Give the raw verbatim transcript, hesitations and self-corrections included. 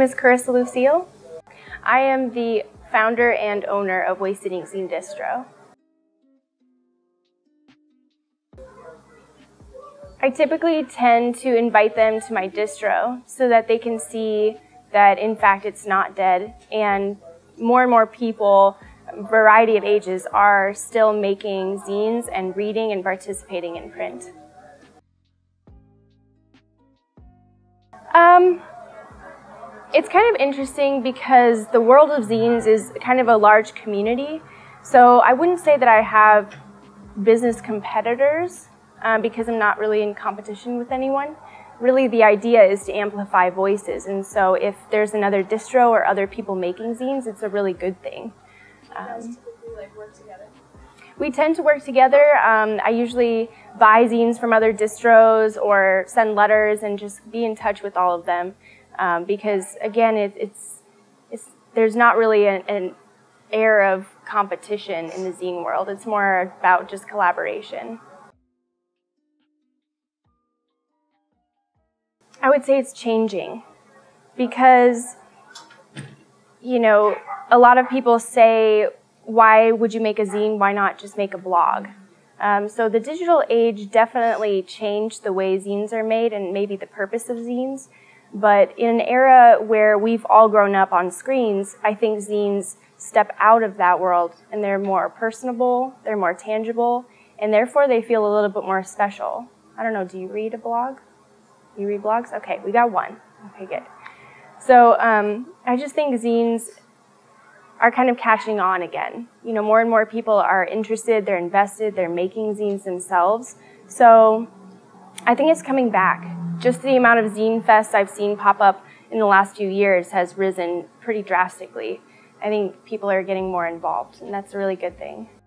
name is Charissa Lucille. I am the founder and owner of Wasted Ink Zine Distro. I typically tend to invite them to my distro so that they can see that in fact it's not dead, and more and more people, a variety of ages, are still making zines and reading and participating in print. Um, it's kind of interesting because the world of zines is kind of a large community, so I wouldn't say that I have business competitors. Um, because I'm not really in competition with anyone. Really, the idea is to amplify voices, and so if there's another distro or other people making zines, it's a really good thing. Um, you guys typically, like, work together? We tend to work together. Um, I usually buy zines from other distros or send letters and just be in touch with all of them, um, because again, it, it's, it's, there's not really an, an air of competition in the zine world. It's more about just collaboration. I would say it's changing because, you know, a lot of people say, why would you make a zine? Why not just make a blog? Um, so the digital age definitely changed the way zines are made and maybe the purpose of zines. But in an era where we've all grown up on screens, I think zines step out of that world and they're more personable, they're more tangible, and therefore they feel a little bit more special. I don't know, do you read a blog? You read blogs? Okay, we got one. Okay, good. So um, I just think zines are kind of catching on again. You know, more and more people are interested, they're invested, they're making zines themselves. So I think it's coming back. Just the amount of zine fests I've seen pop up in the last few years has risen pretty drastically. I think people are getting more involved, and that's a really good thing.